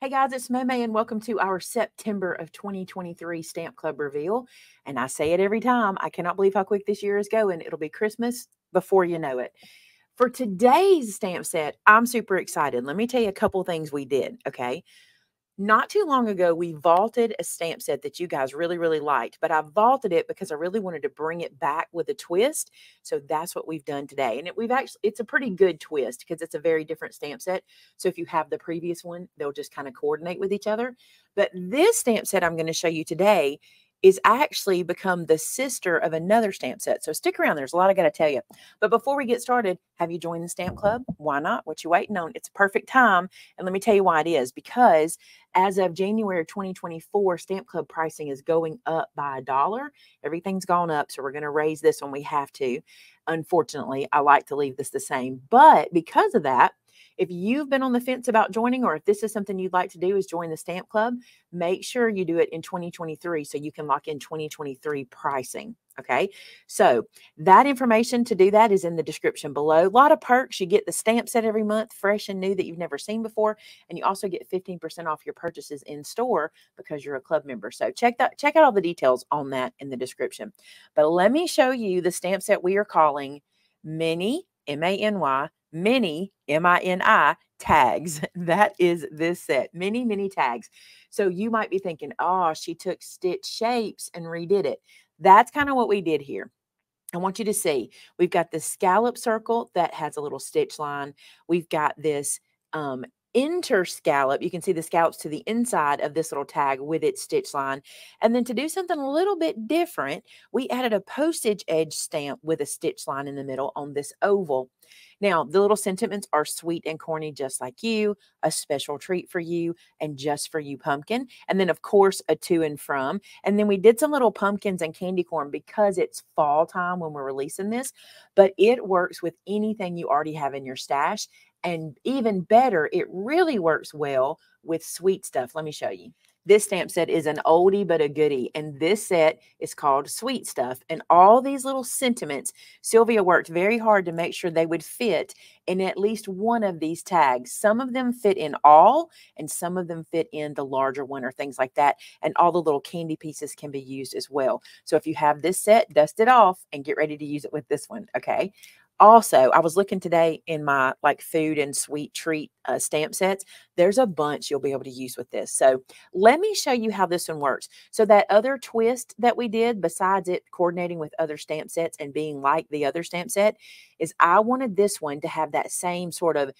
Hey guys, it's Mome and welcome to our September of 2023 Stamp Club reveal. And I say it every time, I cannot believe how quick this year is going. It'll be Christmas before you know it. For today's stamp set, I'm super excited. Let me tell you a couple things we did, okay? Not too long ago, we vaulted a stamp set that you guys really, liked, but I vaulted it because I really wanted to bring it back with a twist. So that's what we've done today. And it's a pretty good twist because it's a very different stamp set. So if you have the previous one, they'll just kind of coordinate with each other. But this stamp set I'm going to show you today is actually become the sister of another stamp set. So stick around. There's a lot I got to tell you. But before we get started, have you joined the Stamp Club? Why not? What you waiting on? It's a perfect time. And let me tell you why it is. Because as of January 2024, Stamp Club pricing is going up by $1. Everything's gone up. So we're going to raise this when we have to. Unfortunately, I like to leave this the same. But because of that, if you've been on the fence about joining, or if this is something you'd like to do is join the Stamp Club, make sure you do it in 2023 so you can lock in 2023 pricing. Okay, so that information to do that is in the description below. A lot of perks. You get the stamp set every month, fresh and new, that you've never seen before. And you also get 15% off your purchases in store because you're a club member. So check out all the details on that in the description. But let me show you the stamp set we are calling Many, M-A-N-Y, Mini, M-I-N-I, Tags. That is this set. Many, Mini Tags. So you might be thinking, oh, she took stitch shapes and redid it. That's kind of what we did here. I want you to see. We've got this scallop circle that has a little stitch line. We've got this interscallop. You can see the scallops to the inside of this little tag with its stitch line. And then to do something a little bit different, we added a postage edge stamp with a stitch line in the middle on this oval. Now, the little sentiments are sweet and corny, just like you, a special treat for you, and just for you, pumpkin. And then, of course, a to and from. And then we did some little pumpkins and candy corn because it's fall time when we're releasing this. But it works with anything you already have in your stash. And even better, it really works well with sweet stuff. Let me show you. This stamp set is an oldie but a goodie, and this set is called Sweet Stuff. And all these little sentiments, Sylvia worked very hard to make sure they would fit in at least one of these tags. Some of them fit in all, and some of them fit in the larger one or things like that. And all the little candy pieces can be used as well. So if you have this set, dust it off and get ready to use it with this one, okay? Also, I was looking today in my like food and sweet treat stamp sets. There's a bunch you'll be able to use with this. So let me show you how this one works. So that other twist that we did, besides it coordinating with other stamp sets and being like the other stamp set, is I wanted this one to have that same sort of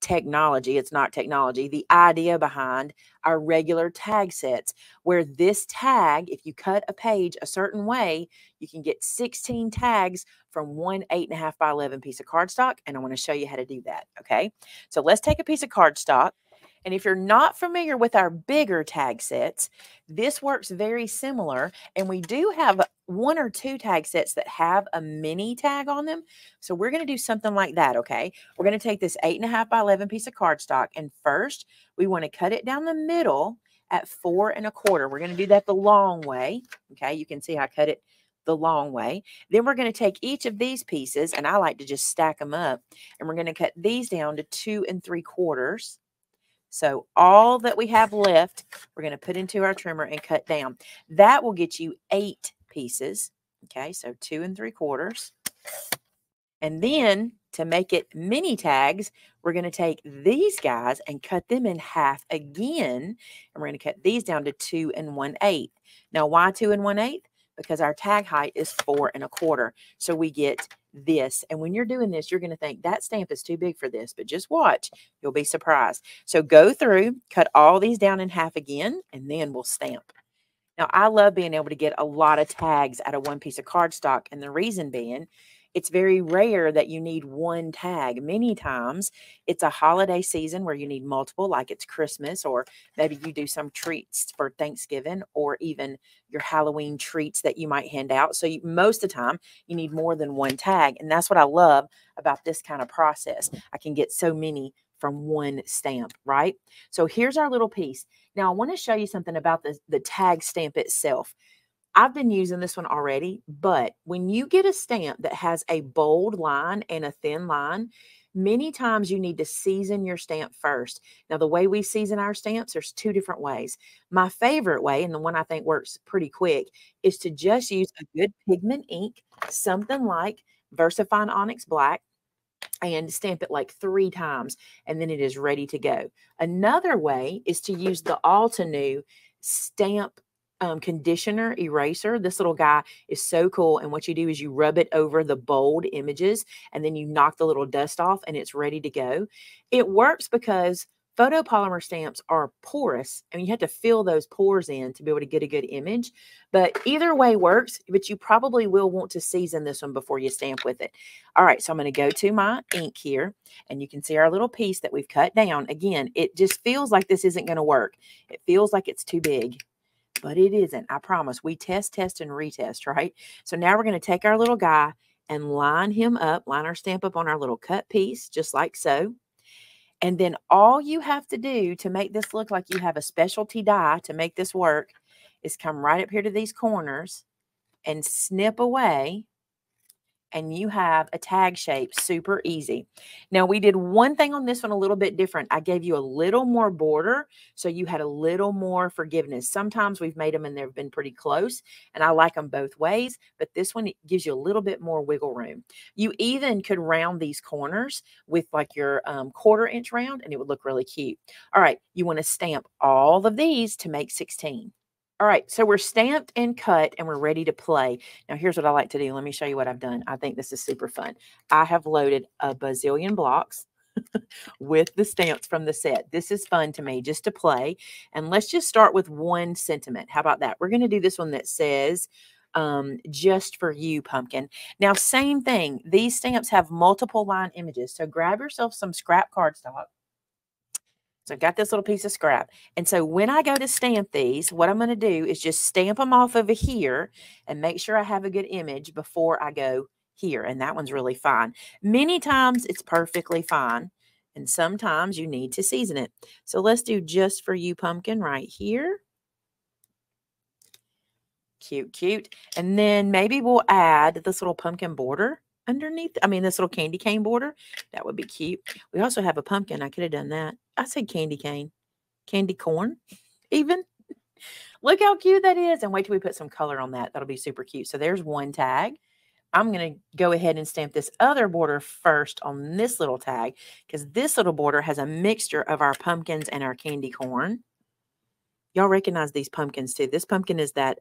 technology. It's not technology. The idea behind our regular tag sets, where this tag, if you cut a page a certain way, you can get 16 tags from one 8.5 by 11 piece of cardstock. And I want to show you how to do that. Okay. So let's take a piece of cardstock. And if you're not familiar with our bigger tag sets, this works very similar. And we do have one or two tag sets that have a mini tag on them. So we're going to do something like that, okay? We're going to take this 8.5 by 11 piece of cardstock. And first, we want to cut it down the middle at 4 1/4. We're going to do that the long way, okay? You can see I cut it the long way. Then we're going to take each of these pieces, and I like to just stack them up. And we're going to cut these down to 2 3/4. So all that we have left, we're going to put into our trimmer and cut down. That will get you 8 pieces. Okay, so 2 3/4. And then to make it mini tags, we're going to take these guys and cut them in half again. And we're going to cut these down to 2 1/8. Now, why 2 1/8? Because our tag height is 4 1/4. So we get this. And when you're doing this, you're going to think that stamp is too big for this, but just watch. You'll be surprised. So go through, cut all these down in half again, and then we'll stamp. Now, I love being able to get a lot of tags out of one piece of cardstock. And the reason being, it's very rare that you need one tag. Many times it's a holiday season where you need multiple, like it's Christmas, or maybe you do some treats for Thanksgiving, or even your Halloween treats that you might hand out. So most of the time you need more than one tag. And that's what I love about this kind of process. I can get so many from one stamp, right? So here's our little piece. Now I want to show you something about the tag stamp itself. I've been using this one already, but when you get a stamp that has a bold line and a thin line, Many times you need to season your stamp first. Now, the way we season our stamps, there's two different ways. My favorite way, and the one I think works pretty quick, is to just use a good pigment ink, something like Versafine Onyx Black, and stamp it like 3 times, and then it is ready to go. Another way is to use the Altenew stamp conditioner eraser. This little guy is so cool, and what you do is you rub it over the bold images, and then you knock the little dust off, and it's ready to go. It works because photopolymer stamps are porous, and you have to fill those pores in to be able to get a good image. But either way works, but you probably will want to season this one before you stamp with it. All right, so I'm going to go to my ink here, and you can see our little piece that we've cut down. Again, it just feels like this isn't going to work. It feels like it's too big, but it isn't. I promise. We test, test, and retest, right? So now we're going to take our little guy and line him up, line our stamp up on our little cut piece, just like so. And then all you have to do to make this look like you have a specialty die to make this work is come right up here to these corners and snip away, and you have a tag shape, super easy. Now, we did one thing on this one a little bit different. I gave you a little more border, so you had a little more forgiveness. Sometimes we've made them and they've been pretty close, and I like them both ways, but this one gives you a little bit more wiggle room. You even could round these corners with like your 1/4 inch round, and it would look really cute. All right, you want to stamp all of these to make 16. All right, so we're stamped and cut, and we're ready to play. Now, here's what I like to do. Let me show you what I've done. I think this is super fun. I have loaded a bazillion blocks with the stamps from the set. This is fun to me, just to play. And let's just start with one sentiment. How about that? We're going to do this one that says, just for you, pumpkin. Now, same thing. These stamps have multiple line images, so grab yourself some scrap cardstock. So I've got this little piece of scrap. And so when I go to stamp these, what I'm going to do is just stamp them off over here and make sure I have a good image before I go here. And that one's really fine. Many times it's perfectly fine, and sometimes you need to season it. So let's do just for you, pumpkin, right here. Cute, cute. And then maybe we'll add this little pumpkin border underneath. I mean, this little candy cane border. That would be cute. We also have a pumpkin. I could have done that. I said candy cane, candy corn, even. Look how cute that is. And wait till we put some color on that. That'll be super cute. So there's one tag. I'm going to go ahead and stamp this other border first on this little tag, because this little border has a mixture of our pumpkins and our candy corn. Y'all recognize these pumpkins too. This pumpkin is that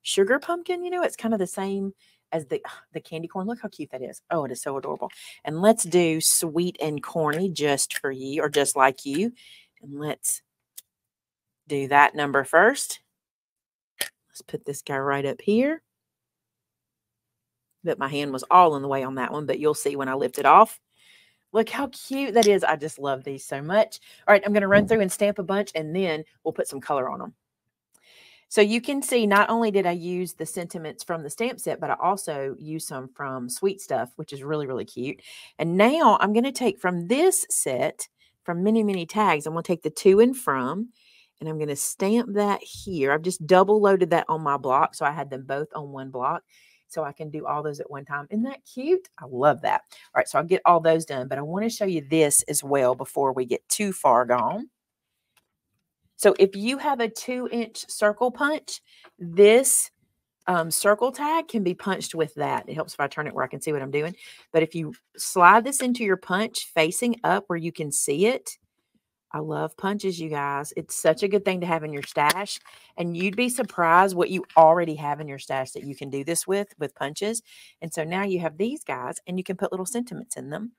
sugar pumpkin. You know, it's kind of the same as the candy corn. Look how cute that is. Oh, it is so adorable. And let's do sweet and corny, just for you, or just like you. And let's do that number first. Let's put this guy right up here. But my hand was all in the way on that one, but you'll see when I lift it off. Look how cute that is. I just love these so much. All right, I'm going to run through and stamp a bunch, and then we'll put some color on them. So you can see, not only did I use the sentiments from the stamp set, but I also used some from Sweet Stuff, which is really, really cute. And now I'm going to take from this set, from Many, Many Tags, I'm going to take the to and from, and I'm going to stamp that here. I've just double loaded that on my block, so I had them both on one block, so I can do all those at one time. Isn't that cute? I love that. All right, so I'll get all those done, but I want to show you this as well before we get too far gone. So if you have a 2-inch circle punch, this circle tag can be punched with that. It helps if I turn it where I can see what I'm doing. But if you slide this into your punch facing up where you can see it, I love punches, you guys. It's such a good thing to have in your stash. And you'd be surprised what you already have in your stash that you can do this with punches. And so now you have these guys, and you can put little sentiments in them.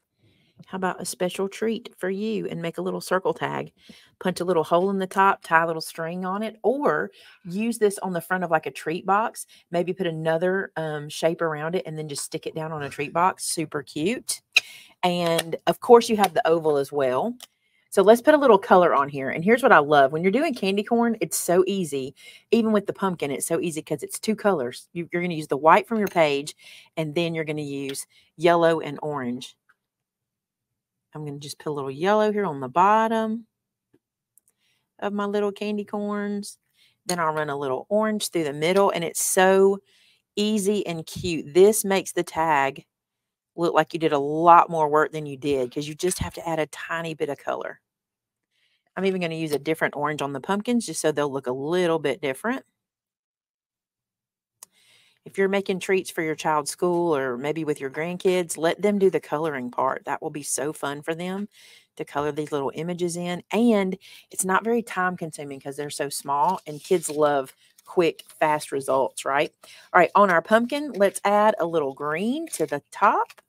How about a special treat for you, and make a little circle tag, punch a little hole in the top, tie a little string on it, or use this on the front of like a treat box. Maybe put another shape around it and then just stick it down on a treat box. Super cute. And of course you have the oval as well. So let's put a little color on here. And here's what I love. When you're doing candy corn, it's so easy. Even with the pumpkin, it's so easy because it's 2 colors. You're going to use the white from your page, and then you're going to use yellow and orange. I'm going to just put a little yellow here on the bottom of my little candy corns. Then I'll run a little orange through the middle, and it's so easy and cute. This makes the tag look like you did a lot more work than you did, because you just have to add a tiny bit of color. I'm even going to use a different orange on the pumpkins just so they'll look a little bit different. If you're making treats for your child's school or maybe with your grandkids, let them do the coloring part. That will be so fun for them to color these little images in. And it's not very time consuming because they're so small, and kids love quick, fast results, right? All right, on our pumpkin, let's add a little green to the top.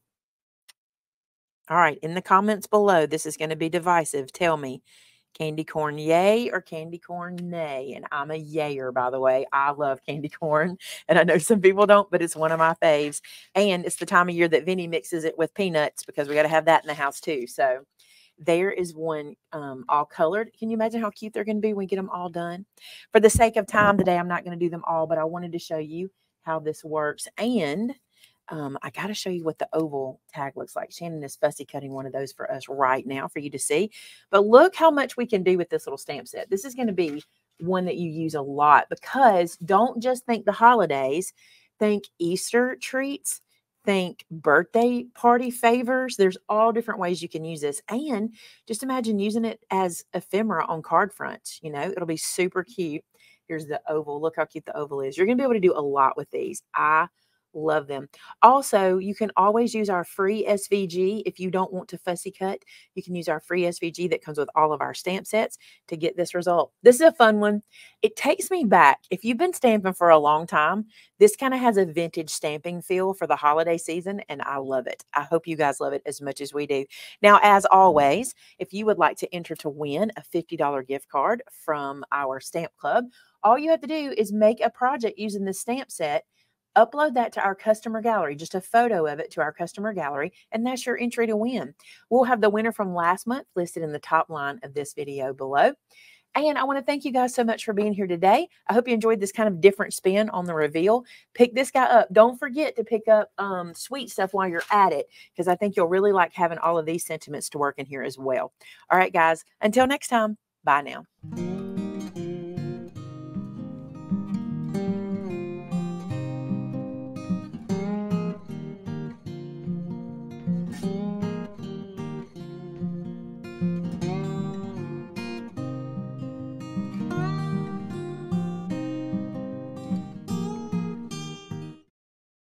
All right, in the comments below, this is going to be divisive. Tell me, candy corn yay or candy corn nay? And I'm a yayer, by the way. I love candy corn, and I know some people don't, but it's one of my faves. And it's the time of year that Vinny mixes it with peanuts, because we got to have that in the house too. So there is one all colored. Can you imagine how cute they're going to be when we get them all done? For the sake of time today, I'm not going to do them all, but I wanted to show you how this works. And I got to show you what the oval tag looks like. Shannon is fussy cutting one of those for us right now for you to see. But look how much we can do with this little stamp set. This is going to be one that you use a lot, because don't just think the holidays, think Easter treats, think birthday party favors. There's all different ways you can use this. And just imagine using it as ephemera on card fronts. You know, it'll be super cute. Here's the oval. Look how cute the oval is. You're going to be able to do a lot with these. I love them. Also, you can always use our free SVG. If you don't want to fussy cut, you can use our free SVG that comes with all of our stamp sets to get this result. This is a fun one. It takes me back. If you've been stamping for a long time, this kind of has a vintage stamping feel for the holiday season, and I love it. I hope you guys love it as much as we do. Now, as always, if you would like to enter to win a $50 gift card from our Stamp Club, all you have to do is make a project using the stamp set, upload that to our customer gallery, just a photo of it to our customer gallery, and that's your entry to win. We'll have the winner from last month listed in the top line of this video below. And I want to thank you guys so much for being here today. I hope you enjoyed this kind of different spin on the reveal. Pick this guy up. Don't forget to pick up Sweet Stuff while you're at it, because I think you'll really like having all of these sentiments to work in here as well. All right, guys, until next time, bye now.